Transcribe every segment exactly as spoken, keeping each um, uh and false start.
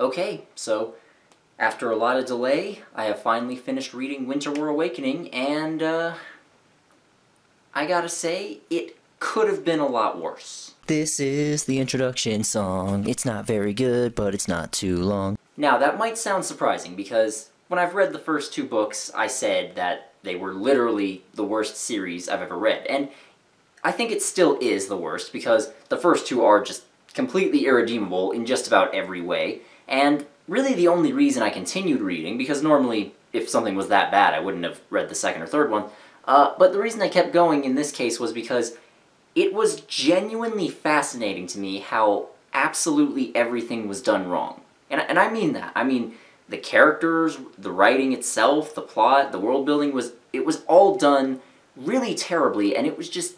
Okay, so after a lot of delay, I have finally finished reading Winter War Awakening, and uh, I gotta say, it could have been a lot worse. This is the introduction song. It's not very good, but it's not too long. Now, that might sound surprising, because when I've read the first two books, I said that they were literally the worst series I've ever read, and I think it still is the worst, because the first two are just completely irredeemable in just about every way, and really the only reason I continued reading, because normally if something was that bad I wouldn't have read the second or third one, uh, but the reason I kept going in this case was because it was genuinely fascinating to me how absolutely everything was done wrong. And, and I mean that. I mean, the characters, the writing itself, the plot, the world building, was it was all done really terribly, and it was just,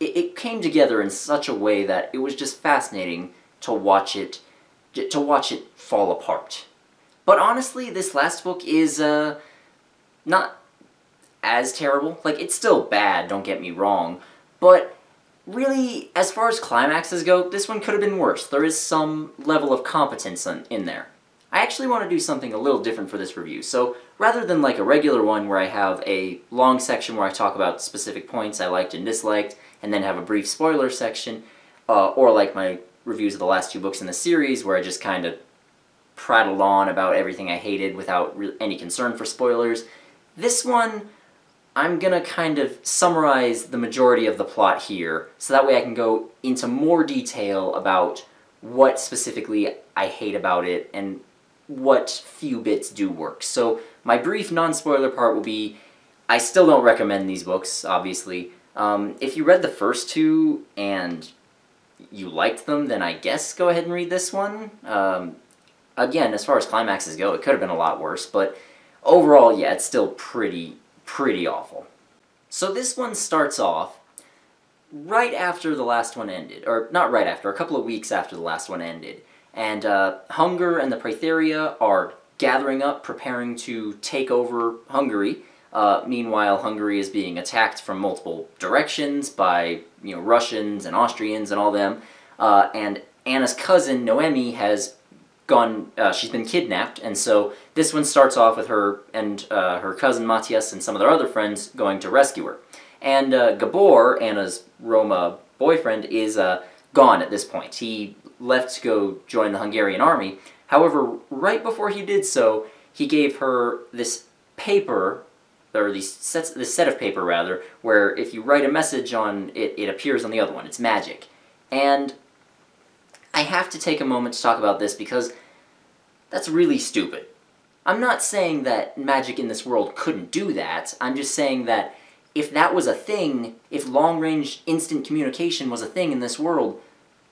it, it came together in such a way that it was just fascinating to watch it, to watch it fall apart. But honestly, this last book is, uh, not as terrible. Like, it's still bad, don't get me wrong, but really, as far as climaxes go, this one could have been worse. There is some level of competence in, in there. I actually want to do something a little different for this review, so rather than like a regular one where I have a long section where I talk about specific points I liked and disliked, and then have a brief spoiler section, uh, or like my reviews of the last two books in the series where I just kind of prattle on about everything I hated without re- any concern for spoilers, this one, I'm gonna kind of summarize the majority of the plot here, so that way I can go into more detail about what specifically I hate about it and what few bits do work. So my brief non-spoiler part will be, I still don't recommend these books, obviously. Um, if you read the first two and you liked them, then I guess go ahead and read this one. Um, again, as far as climaxes go, it could have been a lot worse, but overall, yeah, it's still pretty... pretty awful. So this one starts off right after the last one ended, or not right after, a couple of weeks after the last one ended, and uh, Hunger and the Praetheria are gathering up, preparing to take over Hungary. Uh, meanwhile, Hungary is being attacked from multiple directions by, you know, Russians and Austrians and all them, uh, and Anna's cousin, Noemi, has gone, uh, she's been kidnapped, and so this one starts off with her and uh, her cousin Mátyás and some of their other friends going to rescue her. And uh, Gabor, Anna's Roma boyfriend, is uh, gone at this point. He left to go join the Hungarian army. However, right before he did so, he gave her this paper, or these sets, this set of paper rather, where if you write a message on it, it appears on the other one. It's magic. And I have to take a moment to talk about this because that's really stupid. I'm not saying that magic in this world couldn't do that, I'm just saying that if that was a thing, if long-range instant communication was a thing in this world,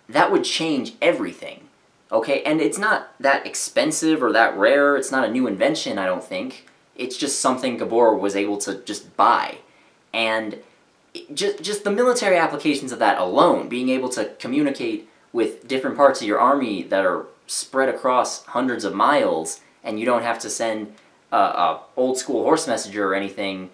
that would change everything, okay? And it's not that expensive or that rare, it's not a new invention, I don't think. It's just something Gabor was able to just buy. And it, just, just the military applications of that alone, being able to communicate with different parts of your army that are spread across hundreds of miles, and you don't have to send uh, a old-school horse messenger or anything,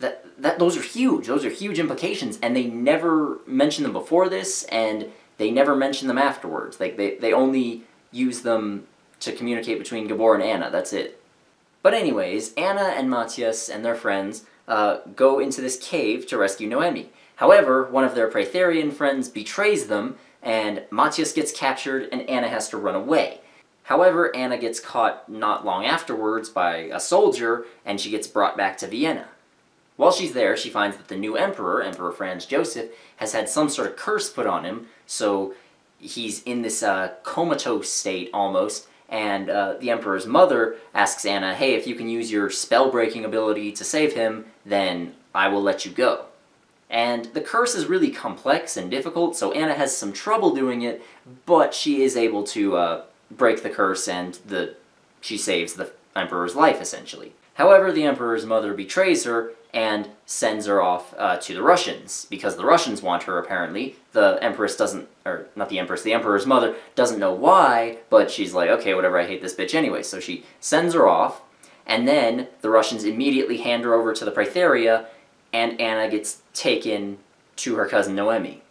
that, that those are huge. Those are huge implications, and they never mention them before this, and they never mention them afterwards. Like, they, they only use them to communicate between Gabor and Anna, that's it. But anyways, Anna and Mátyás and their friends uh, go into this cave to rescue Noemi. However, one of their Praetherian friends betrays them, and Mátyás gets captured, and Anna has to run away. However, Anna gets caught not long afterwards by a soldier, and she gets brought back to Vienna. While she's there, she finds that the new emperor, Emperor Franz Joseph, has had some sort of curse put on him, so he's in this uh, comatose state, almost, and uh, the emperor's mother asks Anna, hey, if you can use your spell-breaking ability to save him, then I will let you go. And the curse is really complex and difficult, so Anna has some trouble doing it, but she is able to uh, break the curse, and the she saves the Emperor's life, essentially. However, the Emperor's mother betrays her and sends her off uh, to the Russians, because the Russians want her, apparently. The Empress doesn't, or not the Empress, the Emperor's mother doesn't know why, but she's like, okay, whatever, I hate this bitch anyway. So she sends her off, and then the Russians immediately hand her over to the Praetheria, and Anna gets taken to her cousin Noemi.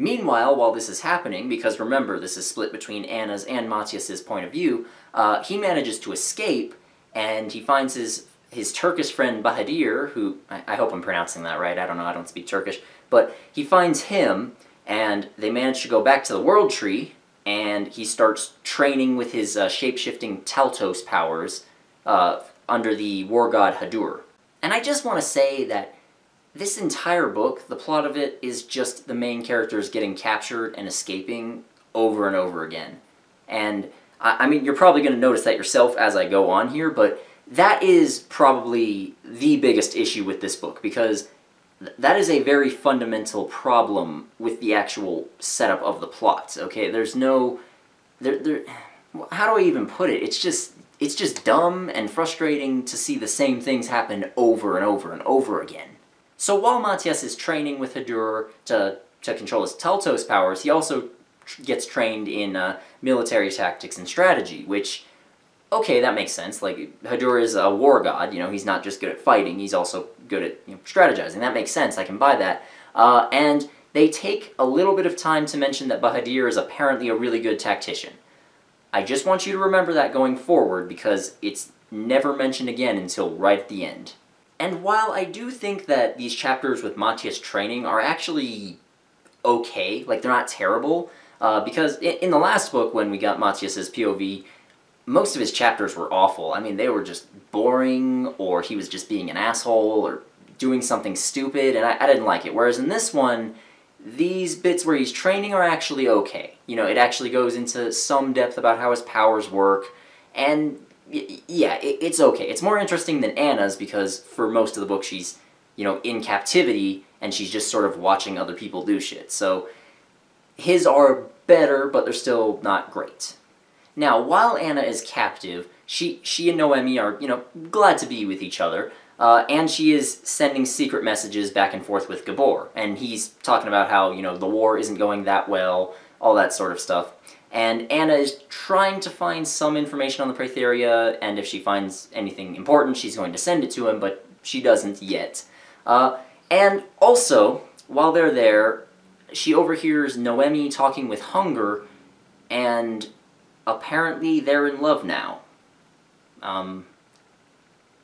Meanwhile, while this is happening, because remember, this is split between Anna's and Matthias's point of view, uh, he manages to escape, and he finds his his Turkish friend Bahadir, who, I, I hope I'm pronouncing that right, I don't know, I don't speak Turkish, but he finds him, and they manage to go back to the World Tree, and he starts training with his uh, shape-shifting Táltos powers uh, under the war god Hadur. And I just want to say that this entire book, the plot of it, is just the main characters getting captured and escaping over and over again. And, I, I mean, you're probably going to notice that yourself as I go on here, but that is probably the biggest issue with this book, because th that is a very fundamental problem with the actual setup of the plots, okay? There's no... There, there, how do I even put it? It's just, it's just dumb and frustrating to see the same things happen over and over and over again. So while Mátyás is training with Hadur to, to control his Táltos powers, he also tr gets trained in uh, military tactics and strategy, which, okay, that makes sense. Like, Hadur is a war god, you know, he's not just good at fighting, he's also good at, you know, strategizing. That makes sense, I can buy that. Uh, and they take a little bit of time to mention that Bahadir is apparently a really good tactician. I just want you to remember that going forward, because it's never mentioned again until right at the end. And while I do think that these chapters with Mátyás training are actually okay, like they're not terrible, uh, because in, in the last book when we got Mátyás's P O V, most of his chapters were awful. I mean, they were just boring, or he was just being an asshole, or doing something stupid, and I, I didn't like it. Whereas in this one, these bits where he's training are actually okay. You know, it actually goes into some depth about how his powers work, and yeah, it's okay. It's more interesting than Anna's, because for most of the book she's, you know, in captivity, and she's just sort of watching other people do shit. So his are better, but they're still not great. Now, while Anna is captive, she, she and Noemi are, you know, glad to be with each other, uh, and she is sending secret messages back and forth with Gabor, and he's talking about how, you know, the war isn't going that well, all that sort of stuff. And Anna is trying to find some information on the Praetheria, and if she finds anything important, she's going to send it to him, but she doesn't yet. Uh, and also, while they're there, she overhears Noemi talking with Hunger, and apparently they're in love now. Um,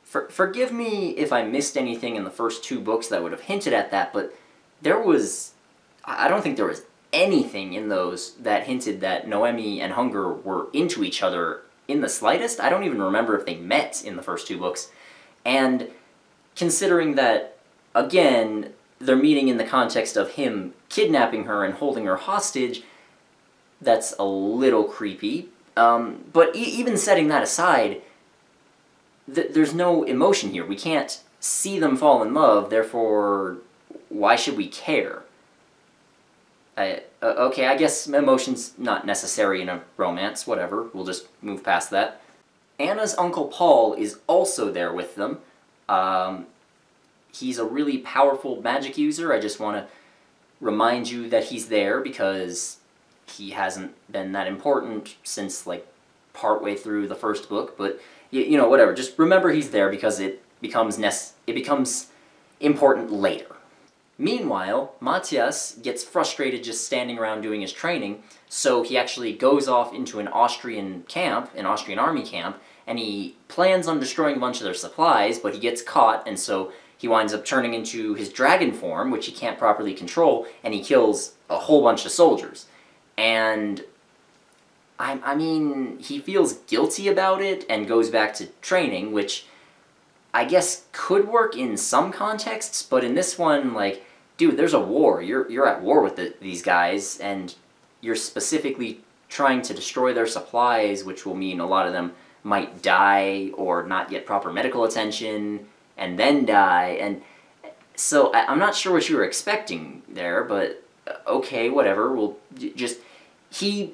for, forgive me if I missed anything in the first two books that would have hinted at that, but there was... I don't think there was anything in those that hinted that Noemi and Hunger were into each other in the slightest. I don't even remember if they met in the first two books. And considering that, again, they're meeting in the context of him kidnapping her and holding her hostage, that's a little creepy. Um, but e even setting that aside, th there's no emotion here. We can't see them fall in love, therefore, why should we care? I, uh, okay, I guess emotion's not necessary in a romance, whatever, we'll just move past that. Anna's uncle Paul is also there with them. Um, he's a really powerful magic user. I just want to remind you that he's there because he hasn't been that important since, like, partway through the first book, but, you, you know, whatever. Just remember he's there because it becomes nece- it becomes important later. Meanwhile, Mátyás gets frustrated just standing around doing his training, so he actually goes off into an Austrian camp, an Austrian army camp, and he plans on destroying a bunch of their supplies, but he gets caught, and so he winds up turning into his dragon form, which he can't properly control, and he kills a whole bunch of soldiers. And, I, I mean, he feels guilty about it and goes back to training, which I guess could work in some contexts, but in this one, like, dude, there's a war. You're you're at war with the, these guys, and you're specifically trying to destroy their supplies, which will mean a lot of them might die or not get proper medical attention, and then die. And so I, I'm not sure what you were expecting there, but okay, whatever. We'll just he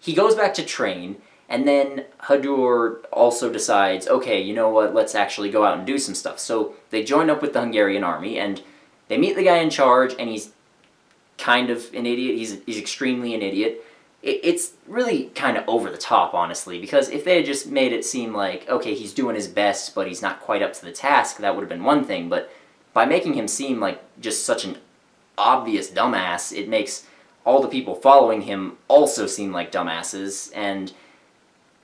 he goes back to train. And then Hadur also decides, okay, you know what, let's actually go out and do some stuff. So they join up with the Hungarian army, and they meet the guy in charge, and he's kind of an idiot. He's, he's extremely an idiot. It, it's really kind of over the top, honestly, because if they had just made it seem like, okay, he's doing his best, but he's not quite up to the task, that would have been one thing. But by making him seem like just such an obvious dumbass, it makes all the people following him also seem like dumbasses, and,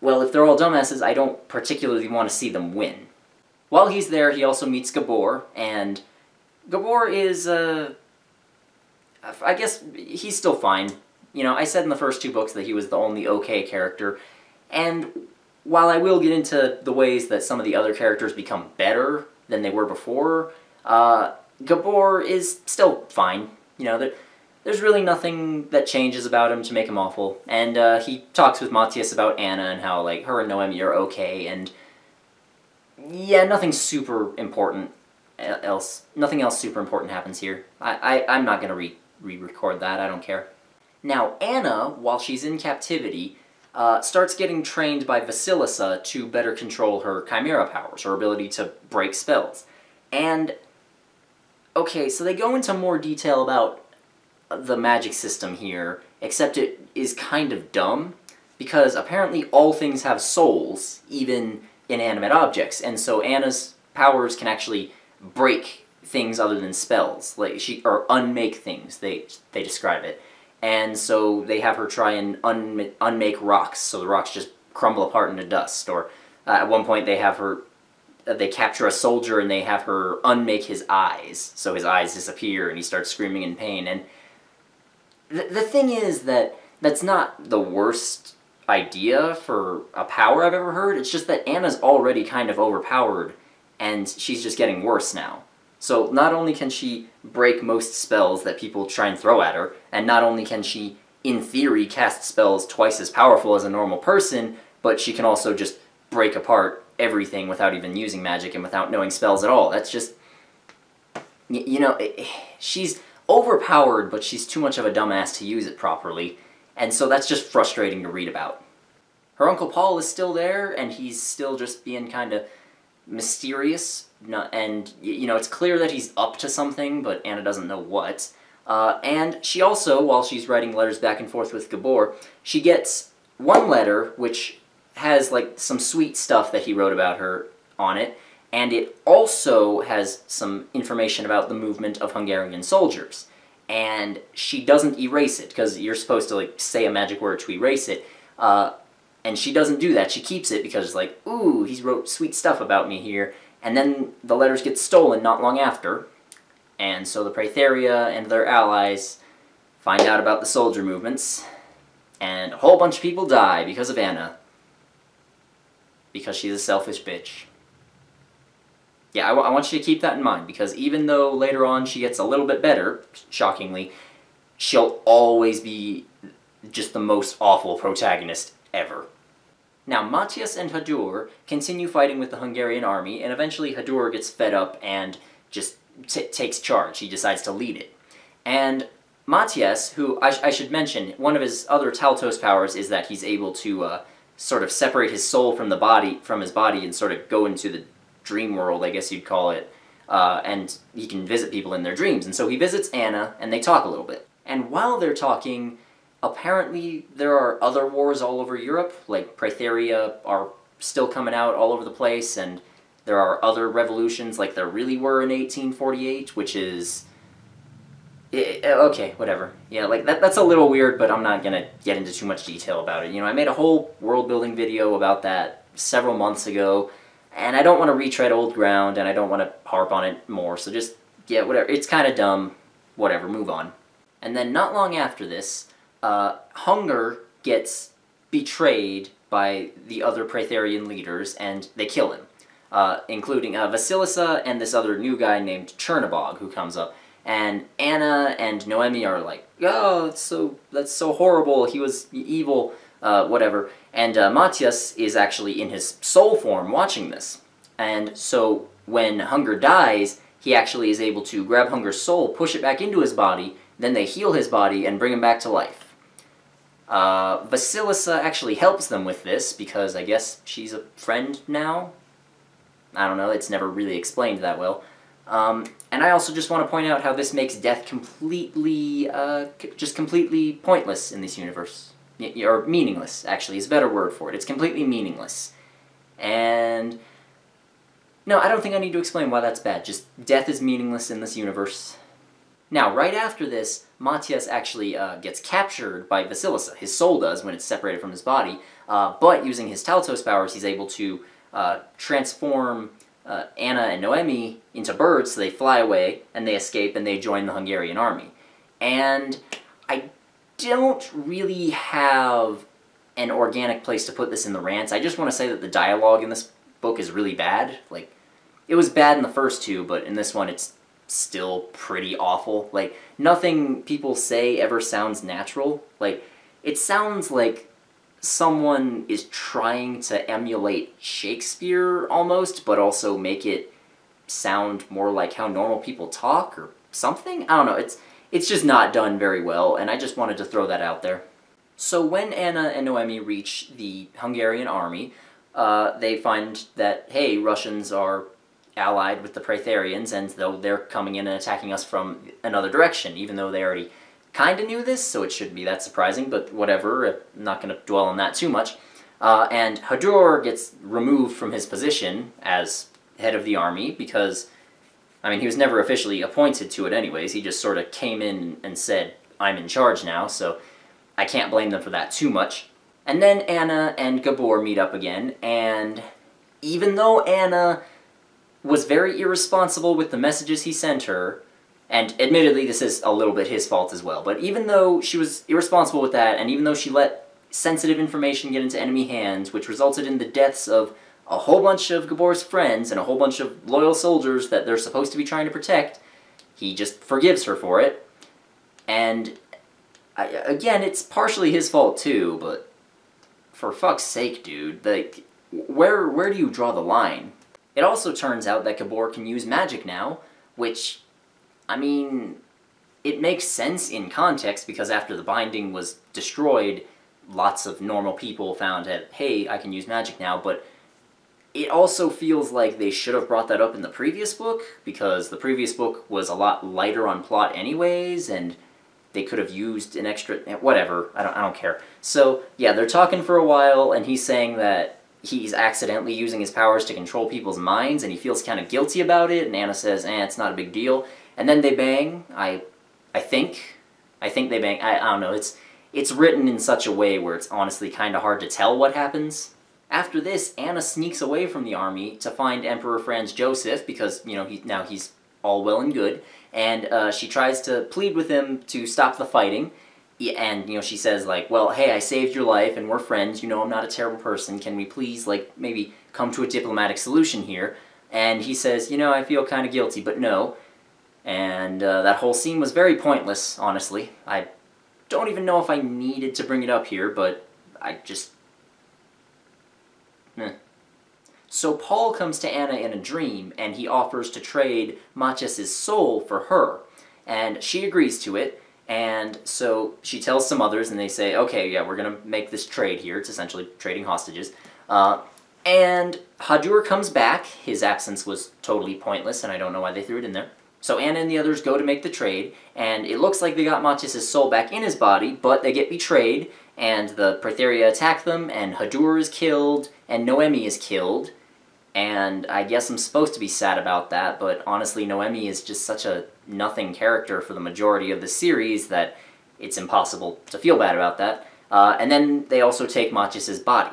well, if they're all dumbasses, I don't particularly want to see them win. While he's there, he also meets Gabor, and Gabor is, uh... I guess he's still fine. You know, I said in the first two books that he was the only okay character, and while I will get into the ways that some of the other characters become better than they were before, uh, Gabor is still fine. You know, there, there's really nothing that changes about him to make him awful, and uh, he talks with Mátyás about Anna and how, like, her and Noemi are okay, and yeah, nothing super important else, nothing else super important happens here. I, I, I'm not gonna re- re-record that, I don't care. Now, Anna, while she's in captivity, uh, starts getting trained by Vasilisa to better control her Chimera powers, her ability to break spells. And, okay, so they go into more detail about the magic system here, except it is kind of dumb, because apparently all things have souls, even inanimate objects, and so Anna's powers can actually break things other than spells, like she or unmake things, they they describe it. And so they have her try and un unmake rocks, so the rocks just crumble apart into dust. Or uh, at one point they have her, uh, they capture a soldier and they have her unmake his eyes, so his eyes disappear and he starts screaming in pain. And th the thing is that that's not the worst idea for a power I've ever heard, it's just that Anna's already kind of overpowered and she's just getting worse now. So not only can she break most spells that people try and throw at her, and not only can she, in theory, cast spells twice as powerful as a normal person, but she can also just break apart everything without even using magic and without knowing spells at all. That's just... Y you know, it, she's overpowered, but she's too much of a dumbass to use it properly, and so that's just frustrating to read about. Her Uncle Paul is still there, and he's still just being kind of mysterious, and, you know, it's clear that he's up to something, but Anna doesn't know what. Uh, and she also, while she's writing letters back and forth with Gabor, she gets one letter which has, like, some sweet stuff that he wrote about her on it, and it also has some information about the movement of Hungarian soldiers. And she doesn't erase it, because you're supposed to, like, say a magic word to erase it, uh, and she doesn't do that, she keeps it because, like, ooh, he's wrote sweet stuff about me here. And then the letters get stolen not long after, and so the Praetheria and their allies find out about the soldier movements, and a whole bunch of people die because of Anna. Because she's a selfish bitch. Yeah, I, w I want you to keep that in mind, because even though later on she gets a little bit better, shockingly, she'll always be just the most awful protagonist ever. Now, Mátyás and Hadur continue fighting with the Hungarian army, and eventually Hadur gets fed up and just t takes charge. He decides to lead it. And Mátyás, who I, sh I should mention, one of his other Táltos powers is that he's able to uh, sort of separate his soul from the body, from his body, and sort of go into the dream world, I guess you'd call it, uh, and he can visit people in their dreams. And so he visits Anna, and they talk a little bit. And while they're talking, apparently, there are other wars all over Europe, like Praetheria are still coming out all over the place, and there are other revolutions like there really were in eighteen forty-eight, which is... okay, whatever. Yeah, like, that, that's a little weird, but I'm not gonna get into too much detail about it. You know, I made a whole world-building video about that several months ago, and I don't want to retread old ground, and I don't want to harp on it more, so just, yeah, whatever. It's kind of dumb. Whatever, move on. And then not long after this, Uh, Hunger gets betrayed by the other Praetherian leaders, and they kill him, uh, including uh, Vasilisa and this other new guy named Chernabog, who comes up. And Anna and Noemi are like, oh, that's so, that's so horrible, he was evil, uh, whatever. And uh, Mátyás is actually in his soul form watching this. And so when Hunger dies, he actually is able to grab Hunger's soul, push it back into his body, then they heal his body and bring him back to life. Uh, Vasilisa actually helps them with this, because I guess she's a friend now? I don't know, it's never really explained that well. Um, and I also just want to point out how this makes death completely, uh, just completely pointless in this universe. Y- or meaningless, actually, is a better word for it. It's completely meaningless. And... no, I don't think I need to explain why that's bad, just death is meaningless in this universe. Now, right after this, Mátyás actually uh, gets captured by Vasilisa. His soul does when it's separated from his body, uh, but using his Táltos powers, he's able to uh, transform uh, Anna and Noemi into birds, so they fly away, and they escape, and they join the Hungarian army. And I don't really have an organic place to put this in the rants. I just want to say that the dialogue in this book is really bad. Like, it was bad in the first two, but in this one, it's still pretty awful. Like, nothing people say ever sounds natural. Like, it sounds like someone is trying to emulate Shakespeare almost, but also make it sound more like how normal people talk or something. I don't know, it's it's just not done very well, and I just wanted to throw that out there. So when Anna and Noemi reach the Hungarian army, uh, they find that, hey, Russians are allied with the Praetherians, and though they're coming in and attacking us from another direction, even though they already kind of knew this, so it shouldn't be that surprising, but whatever, I'm not going to dwell on that too much. Uh, and Hadur gets removed from his position as head of the army because, I mean, he was never officially appointed to it anyways, he just sort of came in and said, I'm in charge now, so I can't blame them for that too much. And then Anna and Gabor meet up again, and even though Anna was very irresponsible with the messages he sent her, and admittedly this is a little bit his fault as well, but even though she was irresponsible with that, and even though she let sensitive information get into enemy hands, which resulted in the deaths of a whole bunch of Gabor's friends and a whole bunch of loyal soldiers that they're supposed to be trying to protect, he just forgives her for it. And I, again, it's partially his fault too, but for fuck's sake, dude, like, where, where do you draw the line? It also turns out that Gabor can use magic now, which, I mean, it makes sense in context because after the binding was destroyed, lots of normal people found out, hey, I can use magic now, but it also feels like they should have brought that up in the previous book because the previous book was a lot lighter on plot anyways, and they could have used an extra, whatever, I don't, I don't care. So, yeah, they're talking for a while, and he's saying that he's accidentally using his powers to control people's minds, and he feels kind of guilty about it, and Anna says, eh, it's not a big deal. And then they bang, I I think. I think they bang, I, I don't know, it's, it's written in such a way where it's honestly kind of hard to tell what happens. After this, Anna sneaks away from the army to find Emperor Franz Joseph, because, you know, he, now he's all well and good, and uh, she tries to plead with him to stop the fighting. And, you know, she says, like, well, hey, I saved your life, and we're friends, you know I'm not a terrible person, can we please, like, maybe come to a diplomatic solution here? And he says, you know, I feel kind of guilty, but no. And uh, that whole scene was very pointless, honestly. I don't even know if I needed to bring it up here, but I just... Eh. So Paul comes to Anna in a dream, and he offers to trade Mátyás' soul for her. And she agrees to it. And so she tells some others, and they say, okay, yeah, we're going to make this trade here. It's essentially trading hostages. Uh, and Hadur comes back. His absence was totally pointless, and I don't know why they threw it in there. So Anna and the others go to make the trade, and it looks like they got Mátyás' soul back in his body, but they get betrayed, and the Praetheria attack them, and Hadur is killed, and Noemi is killed. And I guess I'm supposed to be sad about that, but honestly, Noemi is just such a nothing character for the majority of the series that it's impossible to feel bad about that. Uh, and then they also take Mátyás' body.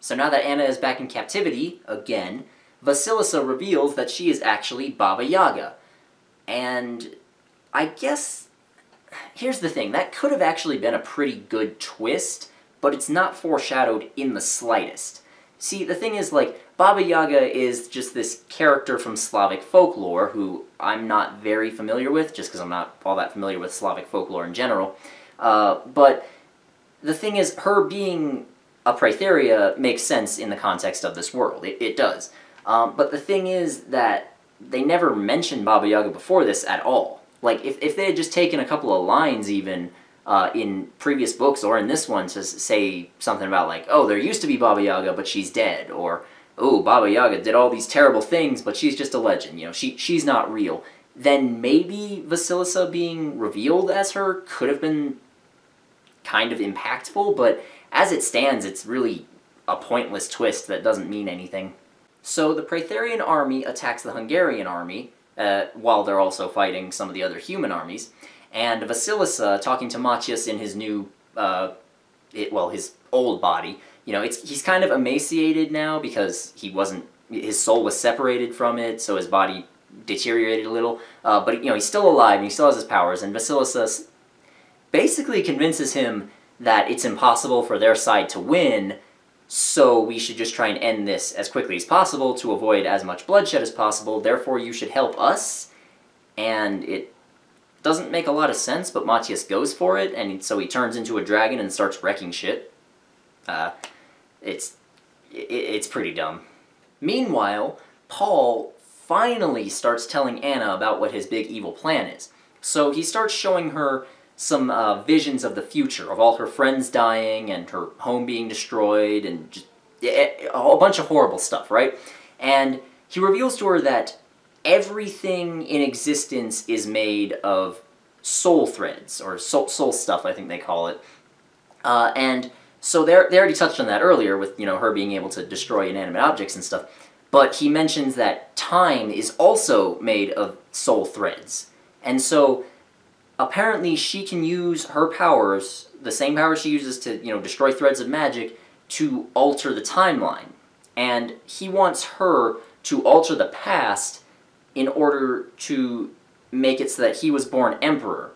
So now that Anna is back in captivity, again, Vasilisa reveals that she is actually Baba Yaga. And I guess, here's the thing, that could have actually been a pretty good twist, but it's not foreshadowed in the slightest. See, the thing is, like, Baba Yaga is just this character from Slavic folklore who I'm not very familiar with, just because I'm not all that familiar with Slavic folklore in general. Uh, but the thing is, her being a Praetheria makes sense in the context of this world. It, it does. Um, but the thing is that they never mentioned Baba Yaga before this at all. Like, if, if they had just taken a couple of lines even Uh, in previous books, or in this one, to say something about, like, oh, there used to be Baba Yaga, but she's dead, or, oh, Baba Yaga did all these terrible things, but she's just a legend, you know, she she's not real, then maybe Vasilisa being revealed as her could have been kind of impactful, but as it stands, it's really a pointless twist that doesn't mean anything. So the Praetherian army attacks the Hungarian army, uh, while they're also fighting some of the other human armies. And Vasilisa, talking to Mátyás in his new, uh, it, well, his old body, you know, it's, he's kind of emaciated now because he wasn't, his soul was separated from it, so his body deteriorated a little, uh, but, you know, he's still alive and he still has his powers, and Vasilisa basically convinces him that it's impossible for their side to win, so we should just try and end this as quickly as possible to avoid as much bloodshed as possible, therefore you should help us, and it doesn't make a lot of sense, but Mátyás goes for it, and so he turns into a dragon and starts wrecking shit. Uh, it's, it, it's pretty dumb. Meanwhile, Paul finally starts telling Anna about what his big evil plan is. So he starts showing her some uh, visions of the future, of all her friends dying and her home being destroyed and just a bunch of horrible stuff, right? And he reveals to her that everything in existence is made of soul threads, or soul, soul stuff, I think they call it. Uh, and so they already touched on that earlier with, you know, her being able to destroy inanimate objects and stuff, but he mentions that time is also made of soul threads. And so apparently she can use her powers, the same powers she uses to, you know, destroy threads of magic, to alter the timeline. And he wants her to alter the past in order to make it so that he was born emperor.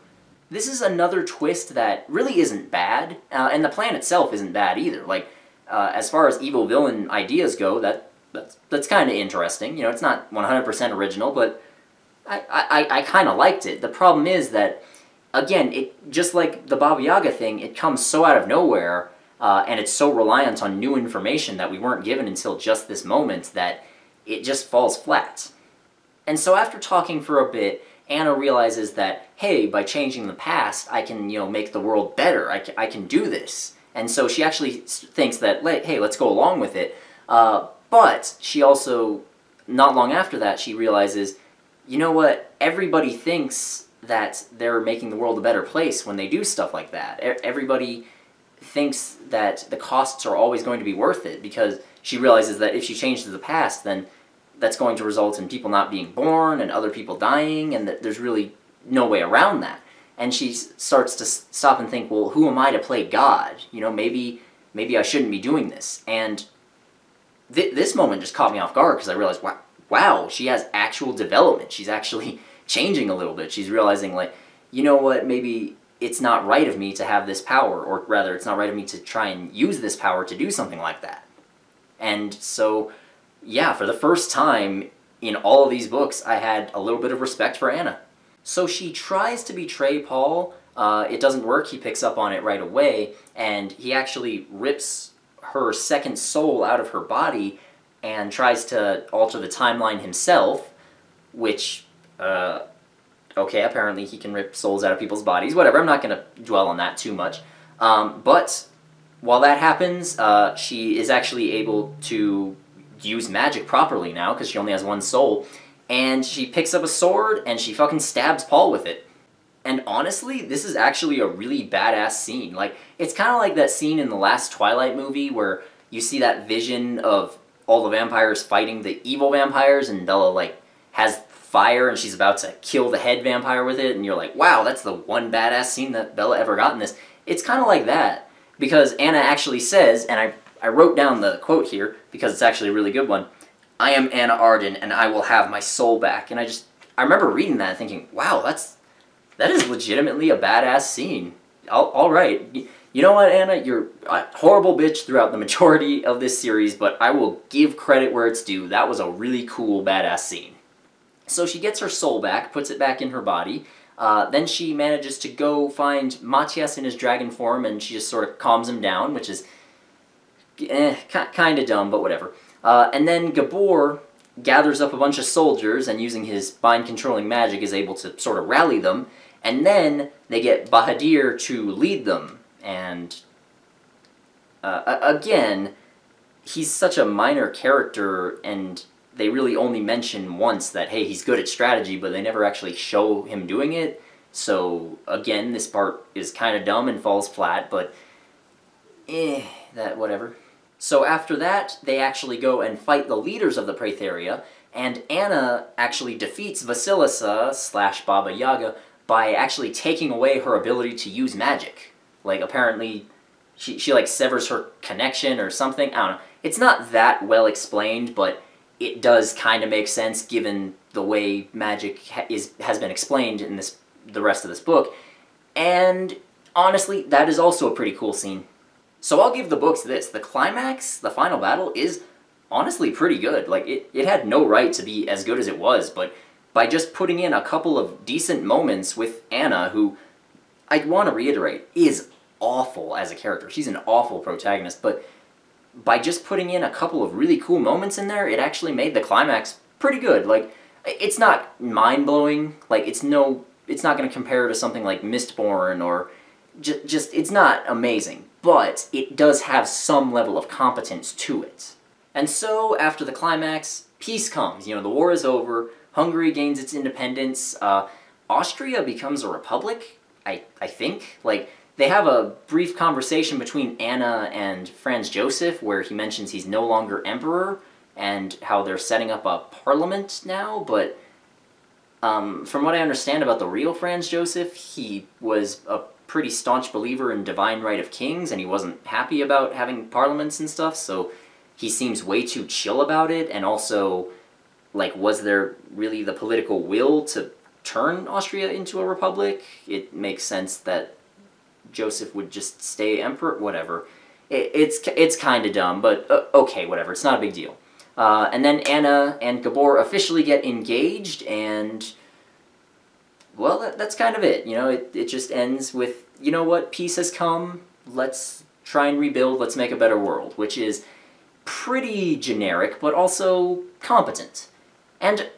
This is another twist that really isn't bad, uh, and the plan itself isn't bad either. Like, uh, as far as evil villain ideas go, that that's, that's kind of interesting. You know, it's not one hundred percent original, but I, I, I kind of liked it. The problem is that, again, it just like the Baba Yaga thing, it comes so out of nowhere, uh, and it's so reliant on new information that we weren't given until just this moment that it just falls flat. And so after talking for a bit, Anna realizes that, hey, by changing the past, I can, you know, make the world better. I can, I can do this. And so she actually thinks that, hey, let's go along with it. Uh, but she also, not long after that, she realizes, you know what, everybody thinks that they're making the world a better place when they do stuff like that. Everybody thinks that the costs are always going to be worth it, because she realizes that if she changes the past, then that's going to result in people not being born and other people dying, and that there's really no way around that. And she starts to stop and think, well, who am I to play God? You know, maybe maybe I shouldn't be doing this. And th this moment just caught me off guard, because I realized, wow, wow, she has actual development. She's actually changing a little bit. She's realizing, like, you know what, maybe it's not right of me to have this power, or rather, it's not right of me to try and use this power to do something like that. And so, yeah, for the first time in all of these books, I had a little bit of respect for Anna. So she tries to betray Paul. Uh, it doesn't work. He picks up on it right away, and he actually rips her second soul out of her body and tries to alter the timeline himself, which, uh, okay, apparently he can rip souls out of people's bodies. Whatever, I'm not going to dwell on that too much. Um, but while that happens, uh, she is actually able to use magic properly now, because she only has one soul, and she picks up a sword and she fucking stabs Paul with it. And honestly, this is actually a really badass scene. Like, it's kind of like that scene in the last Twilight movie where you see that vision of all the vampires fighting the evil vampires, and Bella, like, has fire and she's about to kill the head vampire with it, and you're like, wow, that's the one badass scene that Bella ever got in this. It's kind of like that, because Anna actually says, and I I wrote down the quote here because it's actually a really good one, "I am Anna Arden, and I will have my soul back." And I just, I remember reading that and thinking, wow, that's, that is legitimately a badass scene. All, all right. You know what, Anna? You're a horrible bitch throughout the majority of this series, but I will give credit where it's due. That was a really cool, badass scene. So she gets her soul back, puts it back in her body. Uh, then she manages to go find Mátyás in his dragon form, and she just sort of calms him down, which is, eh, kind of dumb, but whatever. Uh, and then Gabor gathers up a bunch of soldiers, and using his mind-controlling magic is able to sort of rally them, and then they get Bahadir to lead them. And uh, again, he's such a minor character, and they really only mention once that, hey, he's good at strategy, but they never actually show him doing it. So again, this part is kind of dumb and falls flat, but eh, that whatever. So after that, they actually go and fight the leaders of the Praetheria, and Anna actually defeats Vasilisa slash Baba Yaga by actually taking away her ability to use magic. Like, apparently, she, she like, severs her connection or something. I don't know. It's not that well explained, but it does kind of make sense given the way magic ha is has been explained in this the rest of this book. And honestly, that is also a pretty cool scene. So I'll give the books this. The climax, the final battle, is honestly pretty good. Like, it, it had no right to be as good as it was, but by just putting in a couple of decent moments with Anna, who, I want to reiterate, is awful as a character. She's an awful protagonist, but by just putting in a couple of really cool moments in there, it actually made the climax pretty good. Like, it's not mind-blowing. Like, it's no... It's not going to compare to something like Mistborn or... Just, just, it's not amazing, but it does have some level of competence to it. And so, after the climax, peace comes. You know, the war is over, Hungary gains its independence, uh, Austria becomes a republic, I, I think. Like, they have a brief conversation between Anna and Franz Joseph where he mentions he's no longer emperor and how they're setting up a parliament now, but um, from what I understand about the real Franz Joseph, he was a pretty staunch believer in divine right of kings, and he wasn't happy about having parliaments and stuff, so he seems way too chill about it, and also, like, was there really the political will to turn Austria into a republic? It makes sense that Joseph would just stay emperor, whatever. It, it's it's kind of dumb, but uh, okay, whatever, it's not a big deal. Uh, and then Anna and Gabor officially get engaged, and... Well, that, that's kind of it, you know, it, it just ends with, you know what, peace has come, let's try and rebuild, let's make a better world, which is pretty generic, but also competent. And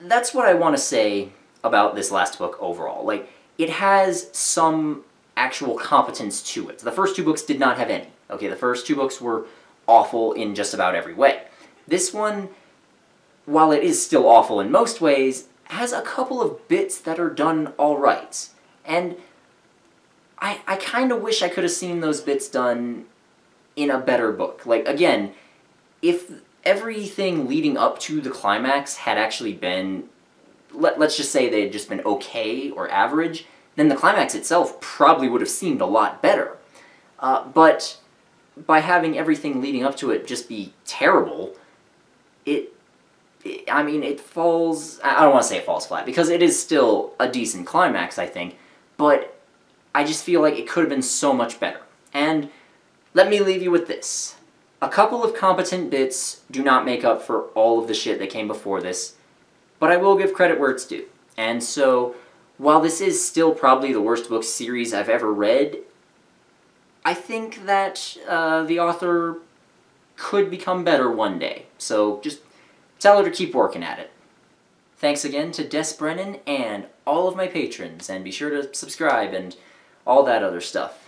that's what I want to say about this last book overall. Like, it has some actual competence to it. The first two books did not have any. Okay, the first two books were awful in just about every way. This one, while it is still awful in most ways, has a couple of bits that are done all right. And I, I kind of wish I could have seen those bits done in a better book. Like, again, if everything leading up to the climax had actually been, let, let's just say they had just been okay or average, then the climax itself probably would have seemed a lot better. Uh, but by having everything leading up to it just be terrible, it... I mean, it falls... I don't want to say it falls flat, because it is still a decent climax, I think, but I just feel like it could have been so much better. And let me leave you with this. A couple of competent bits do not make up for all of the shit that came before this, but I will give credit where it's due. And so, while this is still probably the worst book series I've ever read, I think that uh, the author could become better one day. So, just... tell her to keep working at it. Thanks again to Des Brennan and all of my patrons, and be sure to subscribe and all that other stuff.